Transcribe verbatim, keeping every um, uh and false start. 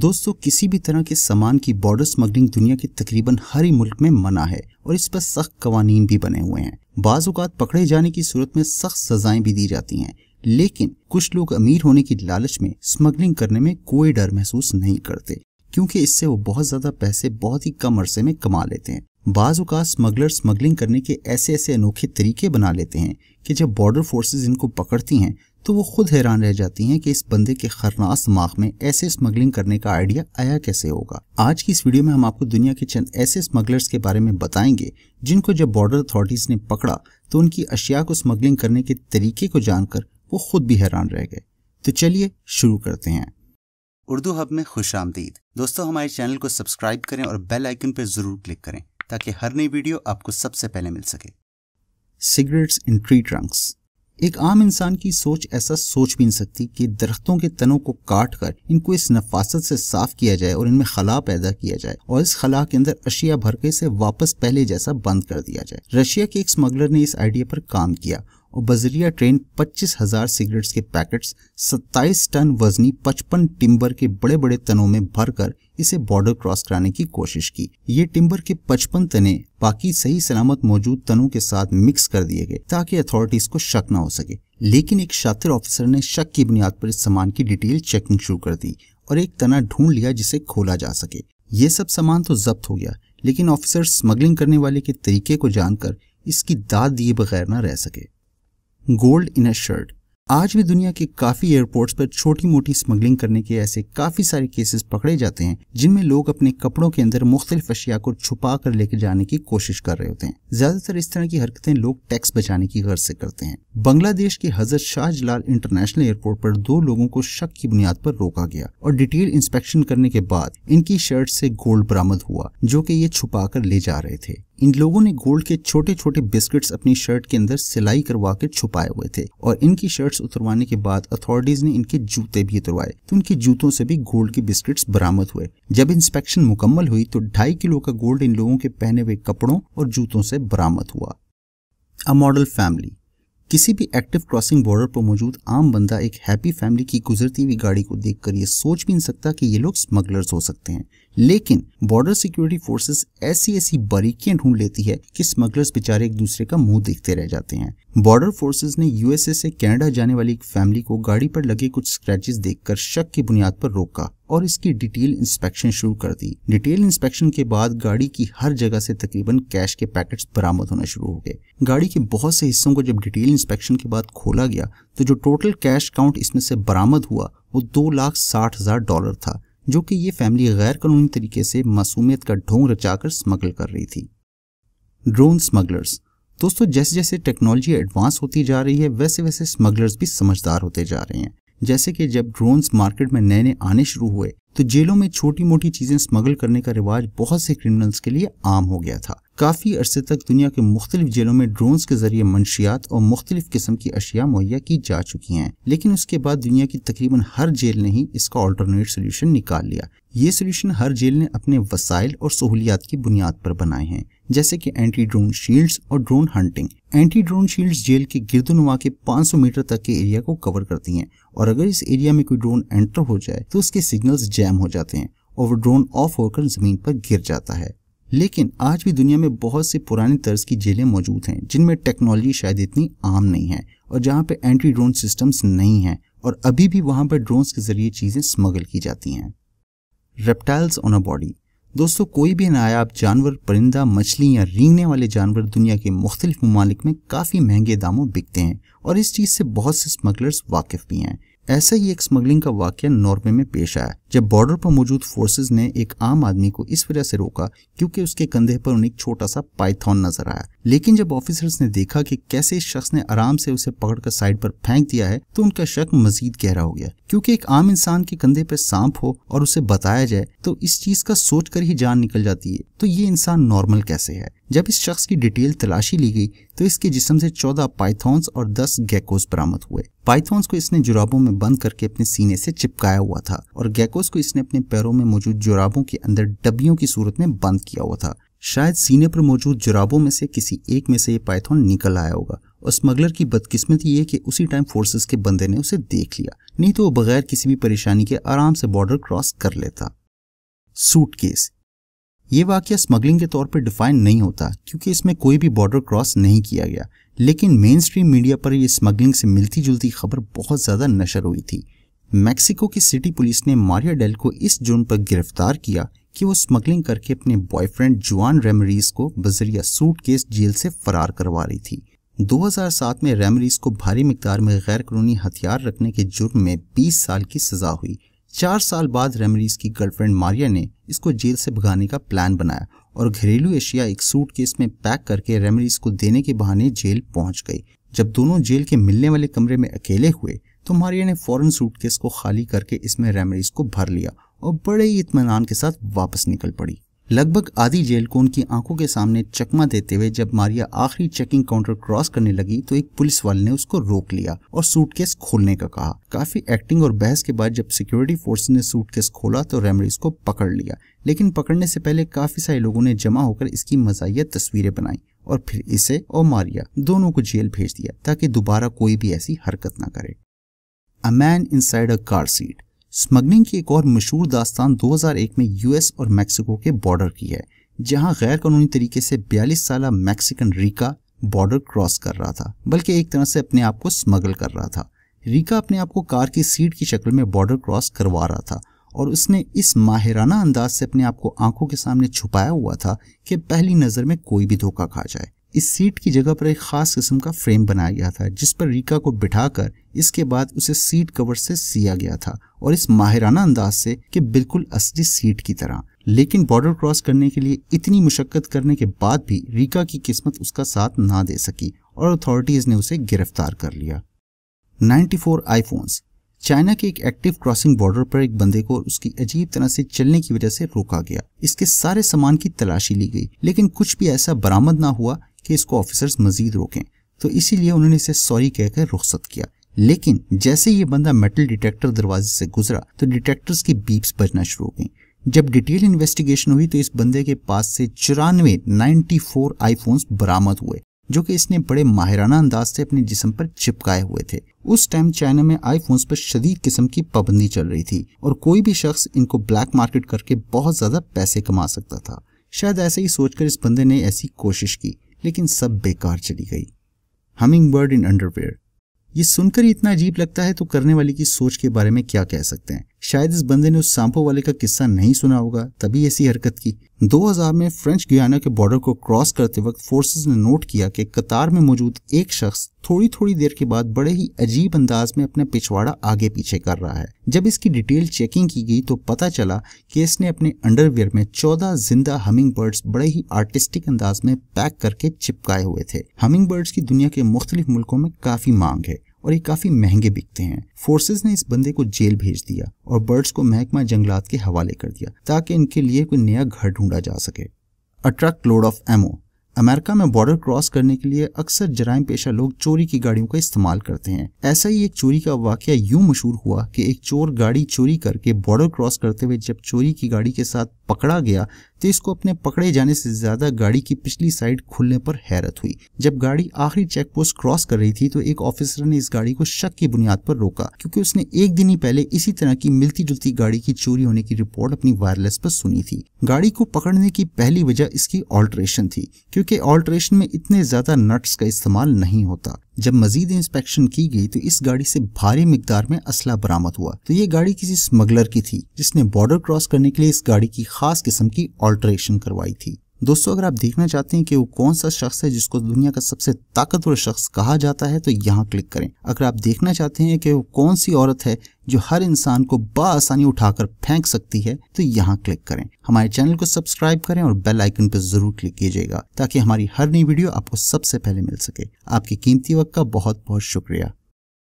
दोस्तों किसी भी तरह के सामान की बॉर्डर स्मगलिंग दुनिया के तकरीबन हर ही मुल्क में मना है और इस पर सख्त कवानीन भी बने हुए हैं। बाज़ औक़ात पकड़े जाने की सूरत में सख्त सजाएं भी दी जाती हैं, लेकिन कुछ लोग अमीर होने की लालच में स्मगलिंग करने में कोई डर महसूस नहीं करते क्योंकि इससे वो बहुत ज्यादा पैसे बहुत ही कम अरसे में कमा लेते हैं। बाज़ औक़ात स्मगलर स्मगलिंग करने के ऐसे ऐसे अनोखे तरीके बना लेते हैं कि जब बॉर्डर फोर्सेस इनको पकड़ती हैं तो वो खुद हैरान रह जाती हैं कि इस बंदे के खरनास दिमाग में ऐसे स्मगलिंग करने का आइडिया आया कैसे होगा। आज की इस वीडियो में हम आपको दुनिया के चंद ऐसे स्मगलर्स के बारे में बताएंगे जिनको जब बॉर्डर अथॉरिटीज ने पकड़ा तो उनकी अशिया को स्मगलिंग करने के तरीके को जानकर वो खुद भी हैरान रह गए। तो चलिए शुरू करते हैं। उर्दू हब में खुश आमदीद। दोस्तों हमारे चैनल को सब्सक्राइब करें और बेल आइकन पर जरूर क्लिक करें ताकि हर नई वीडियो आपको सबसे पहले मिल सके। Cigarettes in tree trunks. एक आम इंसान की सोच ऐसा सोच भी नहीं सकती कि दरख्तों के तनों को काट कर इनको इस नफासत से साफ किया जाए और इनमें खला पैदा किया जाए और इस खला के अंदर अशिया भर के इसे वापस पहले जैसा बंद कर दिया जाए। रशिया के एक स्मगलर ने इस आइडिया पर काम किया और बजरिया ट्रेन पच्चीस हज़ार सिगरेट्स के पैकेट्स सत्ताईस टन वजनी पचपन टिम्बर के बड़े बड़े तनों में भरकर इसे बॉर्डर क्रॉस कराने की कोशिश की। ये टिम्बर के पचपन तने बाकी सही सलामत मौजूद तनों के साथ मिक्स कर दिए गए ताकि अथॉरिटीज को शक न हो सके, लेकिन एक शातिर ऑफिसर ने शक की बुनियाद पर इस सामान की डिटेल चेकिंग शुरू कर दी और एक तना ढूंढ लिया जिसे खोला जा सके। ये सब सामान तो जब्त हो गया, लेकिन ऑफिसर स्मगलिंग करने वाले के तरीके को जानकर इसकी दाद दिए बगैर न रह सके। Gold in a shirt. आज भी दुनिया के काफी एयरपोर्ट्स पर छोटी मोटी स्मगलिंग करने के ऐसे काफी सारे केसेस पकड़े जाते हैं जिनमें लोग अपने कपड़ों के अंदर मुख्तलिफ अशिया को छुपा कर लेके जाने की कोशिश कर रहे होते हैं। ज्यादातर इस तरह की हरकतें लोग टैक्स बचाने की गर्ज से करते हैं। बांग्लादेश के हजरत शाहजलाल इंटरनेशनल एयरपोर्ट पर दो लोगों को शक की बुनियाद पर रोका गया और डिटेल इंस्पेक्शन करने के बाद इनकी शर्ट से गोल्ड बरामद हुआ जो कि ये छुपा कर ले जा रहे थे। इन लोगों ने गोल्ड के छोटे छोटे बिस्किट्स अपनी शर्ट के अंदर सिलाई करवा के छुपाए हुए थे और इनकी शर्ट्स उतरवाने के बाद अथॉरिटीज ने इनके जूते भी उतरवाए तो इनके जूतों से भी गोल्ड के बिस्किट्स बरामद हुए। जब इंस्पेक्शन मुकम्मल हुई तो ढाई किलो का गोल्ड इन लोगों के पहने हुए कपड़ों और जूतों से बरामद हुआ। A model family. किसी भी एक्टिव क्रॉसिंग बॉर्डर पर मौजूद आम बंदा एक हैप्पी फैमिली की गुजरती हुई गाड़ी को देखकर ये सोच भी नहीं सकता कि ये लोग स्मगलर्स हो सकते हैं, लेकिन बॉर्डर सिक्योरिटी फोर्सेस ऐसी ऐसी बारीकियां ढूंढ लेती है कि स्मगलर्स बेचारे एक दूसरे का मुंह देखते रह जाते हैं। बॉर्डर फोर्सेस ने यूएसए से कनाडा जाने वाली एक फैमिली को गाड़ी पर लगे कुछ स्क्रैचेस देखकर शक की बुनियाद पर रोका और इसकी डिटेल इंस्पेक्शन शुरू कर दी। डिटेल इंस्पेक्शन के बाद गाड़ी की हर जगह से तकरीबन कैश के पैकेट्स बरामद होना शुरू हो गए। गाड़ी के बहुत से हिस्सों को जब डिटेल इंस्पेक्शन के बाद खोला गया तो जो टोटल कैश काउंट इसमें से बरामद हुआ वो दो लाख साठ हजार डॉलर था जो कि ये फैमिली गैर कानूनी तरीके से मासूमियत का ढोंग रचाकर स्मगल कर रही थी। Drone smugglers. दोस्तों जैसे जैसे टेक्नोलॉजी एडवांस होती जा रही है वैसे वैसे स्मगलर्स भी समझदार होते जा रहे हैं। जैसे कि जब ड्रोन्स मार्केट में नए नए आने शुरू हुए तो जेलों में छोटी मोटी चीजें स्मगल करने का रिवाज बहुत से क्रिमिनल्स के लिए आम हो गया था। काफी अरसे तक दुनिया के मुख्तलिफ जेलों में ड्रोन्स के जरिए मंशियात और मुख्तलिफ किस्म की अशिया मुहैया की जा चुकी हैं, लेकिन उसके बाद दुनिया की तकरीबन हर जेल ने ही इसका अल्टरनेट सोल्यूशन निकाल लिया। ये सोल्यूशन हर जेल ने अपने वसाइल और सहूलियात की बुनियाद पर बनाए हैं, जैसे कि एंटी ड्रोन शील्ड्स और drone hunting. Anti drone shields jail के गिरदोनुमा के पाँच सौ मीटर तक के एरिया को कवर करती हैं और अगर इस एरिया में कोई ड्रोन एंटर हो जाए तो उसके सिग्नल्स जैम हो जाते हैं और वो ड्रोन ऑफ होकर जमीन पर गिर जाता है। लेकिन आज भी दुनिया में बहुत से पुराने तर्ज की जेलें मौजूद हैं जिनमें टेक्नोलॉजी शायद इतनी आम नहीं है और जहाँ पे एंटी ड्रोन सिस्टम्स नहीं हैं और अभी भी वहाँ पर ड्रोन्स के जरिए चीज़ें स्मगल की जाती हैं। Reptiles on a body. दोस्तों कोई भी नायाब जानवर, परिंदा, मछली या रेंगने वाले जानवर दुनिया के मुख्तलिफ ममालिक में काफ़ी महंगे दामों बिकते हैं और इस चीज़ से बहुत से स्मगलर्स वाकिफ भी हैं। ऐसा ही एक स्मगलिंग का वाकया नॉर्वे में पेश आया जब बॉर्डर पर मौजूद फोर्सेस ने एक आम आदमी को इस वजह से रोका क्योंकि उसके कंधे पर उन्हें एक छोटा सा पाइथन नजर आया, लेकिन जब ऑफिसर्स ने देखा कि कैसे इस शख्स ने आराम से उसे पकड़कर साइड पर फेंक दिया है तो उनका शक मजीद गहरा हो गया। क्योंकि एक आम इंसान के कंधे पर सांप हो और उसे बताया जाए तो इस चीज का सोच कर ही जान निकल जाती है, तो ये इंसान नॉर्मल कैसे है। जब इस शख्स की डिटेल तलाशी ली गई तो इसके जिस्म से चौदह पाइथॉन्स और दस गेकोस बरामद हुए। पाइथॉन्स को इसने जुराबों में बंद करके अपने सीने से चिपकाया हुआ था और गेकोस को इसने अपने पैरों में मौजूद जुराबों के अंदर डब्बियों की सूरत में बंद किया हुआ था। शायद सीने पर मौजूद जुराबों में से किसी एक में से ये पाइथॉन निकल आया होगा और स्मगलर की बदकिस्मती ये कि उसी टाइम फोर्सेस के बंदे ने उसे देख लिया, नहीं तो वो बगैर किसी भी परेशानी के आराम से बॉर्डर क्रॉस कर लेता। सूटकेस। ये वाकया स्मगलिंग के तौर पर डिफाइन नहीं होता क्योंकि इसमें कोई भी बॉर्डर क्रॉस नहीं किया गया, लेकिन मेन स्ट्रीम मीडिया पर यह स्मगलिंग से मिलती जुलती खबर बहुत ज़्यादा नशर हुई थी। मैक्सिको की सिटी पुलिस ने मारिया डेल को इस जुर्म पर गिरफ्तार किया कि वो स्मगलिंग करके अपने बॉयफ्रेंड जुआन रेमरीज को बजरिया सूटकेस जेल से फरार करवा रही थी। दो हज़ार सात में रेमरीज को भारी मिकदार में गैर कानूनी हथियार रखने के जुर्म में बीस साल की सजा हुई। चार साल बाद रेमरीज की गर्लफ्रेंड मारिया ने इसको जेल से भगाने का प्लान बनाया और घरेलू एशिया एक सूटकेस में पैक करके रेमरीज को देने के बहाने जेल पहुंच गई। जब दोनों जेल के मिलने वाले कमरे में अकेले हुए तो मारिया ने फौरन सूटकेस को खाली करके इसमें रेमरीज को भर लिया और बड़े ही इत्मीनान के साथ वापस निकल पड़ी। लगभग आधी जेल को उनकी आंखों के सामने चकमा देते हुए जब मारिया आखिरी चेकिंग काउंटर क्रॉस करने लगी तो एक पुलिस वाले ने उसको रोक लिया और सूटकेस खोलने का कहा। काफी एक्टिंग और बहस के बाद जब सिक्योरिटी फोर्स ने सूटकेस खोला तो रेमरीज को पकड़ लिया, लेकिन पकड़ने से पहले काफी सारे लोगों ने जमा होकर इसकी मज़ाहिया तस्वीरें बनाई और फिर इसे और मारिया दोनों को जेल भेज दिया ताकि दोबारा कोई भी ऐसी हरकत ना करे। A man inside a car seat. Smuggling की एक और मशहूर दास्तान दो हज़ार एक में यूएस और मेक्सिको के बॉर्डर की है, जहां गैर कानूनी तरीके से बयालीस साला मैक्सिकन रीका बॉर्डर क्रॉस कर रहा था, बल्कि एक तरह से अपने आप को स्मगल कर रहा था। रीका अपने आप को कार की सीट की शक्ल में बॉर्डर क्रॉस करवा रहा था और उसने इस माहिराना अंदाज से अपने आप को आंखों के सामने छुपाया हुआ था कि पहली नज़र में कोई भी धोखा खा जाए। इस सीट की जगह पर एक खास किस्म का फ्रेम बनाया गया था जिस पर रीका को बिठाकर इसके बाद उसे सीट कवर से सिया गया था और इस माहिराना अंदाज से कि बिल्कुल असली सीट की तरह। लेकिन बॉर्डर क्रॉस करने के लिए इतनी मुशक्कत करने के बाद भी रीका की किस्मत उसका साथ ना दे सकी और अथॉरिटीज़ ने उसे गिरफ्तार कर लिया। Ninety four iPhones. चाइना के एक एक्टिव क्रॉसिंग बॉर्डर पर एक बंदे को उसकी अजीब तरह से चलने की वजह से रोका गया। इसके सारे सामान की तलाशी ली गई लेकिन कुछ भी ऐसा बरामद ना हुआ कि इसको ऑफिसर्स मजीद रोकें, तो इसीलिए उन्होंने इसे सॉरी कहकर रुख्सत किया। लेकिन जैसे ये बंदा मेटल डिटेक्टर दरवाजे से गुजरा तो डिटेक्टर्स की बीप्स बजना शुरू हो गई। जब डिटेल इन्वेस्टिगेशन हुई तो इस बंदे के पास से चौरानवे नाइन्टी फोर आईफोन्स बरामद हुए जो कि इसने बड़े माहिराना अंदाज से अपने जिस्म पर चिपकाए हुए थे। उस टाइम चाइना में आईफोन्स पर शदीद किस्म की पाबंदी चल रही थी और कोई भी शख्स इनको ब्लैक मार्केट करके बहुत ज्यादा पैसे कमा सकता था। शायद ऐसे ही सोचकर इस बंदे ने ऐसी कोशिश की लेकिन सब बेकार चली गई। Hummingbird in underwear. ये सुनकर ही इतना अजीब लगता है तो करने वाले की सोच के बारे में क्या कह सकते हैं। शायद इस बंदे ने उस सांपो वाले का किस्सा नहीं सुना होगा तभी ऐसी हरकत की। दो हज़ार में फ्रेंच गुयाना के बॉर्डर को क्रॉस करते वक्त फोर्सेस ने नोट किया कि कतार में मौजूद एक शख्स थोड़ी थोड़ी देर के बाद बड़े ही अजीब अंदाज में अपना पिछवाड़ा आगे पीछे कर रहा है। जब इसकी डिटेल चेकिंग की गई तो पता चला कि इसने अपने अंडरवियर में चौदह जिंदा हमिंग बर्ड्स बड़े ही आर्टिस्टिक अंदाज में पैक करके चिपकाए हुए थे। हमिंग बर्ड्स की दुनिया के मुख्तलिफ मुल्कों में काफी मांग है और ये काफी महंगे बिकते हैं। फोर्सेस ने इस बंदे को जेल भेज दिया और बर्ड्स को महकमा जंगलात के हवाले कर दिया ताकि इनके लिए कोई नया घर ढूंढा जा सके। A truck load of ammo. America में बॉर्डर क्रॉस करने के लिए अक्सर जराइम पेशा लोग चोरी की गाड़ियों का इस्तेमाल करते हैं। ऐसा ही एक चोरी का वाकया यूं मशहूर हुआ कि एक चोर गाड़ी चोरी करके बॉर्डर क्रॉस करते हुए जब चोरी की गाड़ी के साथ पकड़ा गया तो इसको अपने पकड़े जाने से ज्यादा गाड़ी की पिछली साइड खुलने पर हैरत हुई। जब गाड़ी आखिरी चेक पोस्ट क्रॉस कर रही थी तो एक ऑफिसर ने इस गाड़ी को शक की बुनियाद पर रोका क्योंकि उसने एक दिन ही पहले इसी तरह की मिलती जुलती गाड़ी की चोरी होने की रिपोर्ट अपनी वायरलेस पर सुनी थी। गाड़ी को पकड़ने की पहली वजह इसकी ऑल्ट्रेशन थी क्योंकि ऑल्ट्रेशन में इतने ज्यादा नट्स का इस्तेमाल नहीं होता। जब मजीद इंस्पेक्शन की गई तो इस गाड़ी से भारी मिकदार में असला बरामद हुआ। तो ये गाड़ी किसी स्मगलर की थी जिसने बॉर्डर क्रॉस करने के लिए इस गाड़ी की खास किस्म की ऑल्ट्रेशन करवाई थी। दोस्तों, अगर आप देखना चाहते हैं कि वो कौन सा शख्स है जिसको दुनिया का सबसे ताकतवर शख्स कहा जाता है तो यहाँ क्लिक करें। अगर आप देखना चाहते हैं कि वो कौन सी औरत है जो हर इंसान को बाआसानी उठाकर फेंक सकती है तो यहाँ क्लिक करें। हमारे चैनल को सब्सक्राइब करें और बेल आइकन पर जरूर क्लिक कीजिएगा ताकि हमारी हर नई वीडियो आपको सबसे पहले मिल सके। आपके कीमती वक्त का बहुत बहुत शुक्रिया।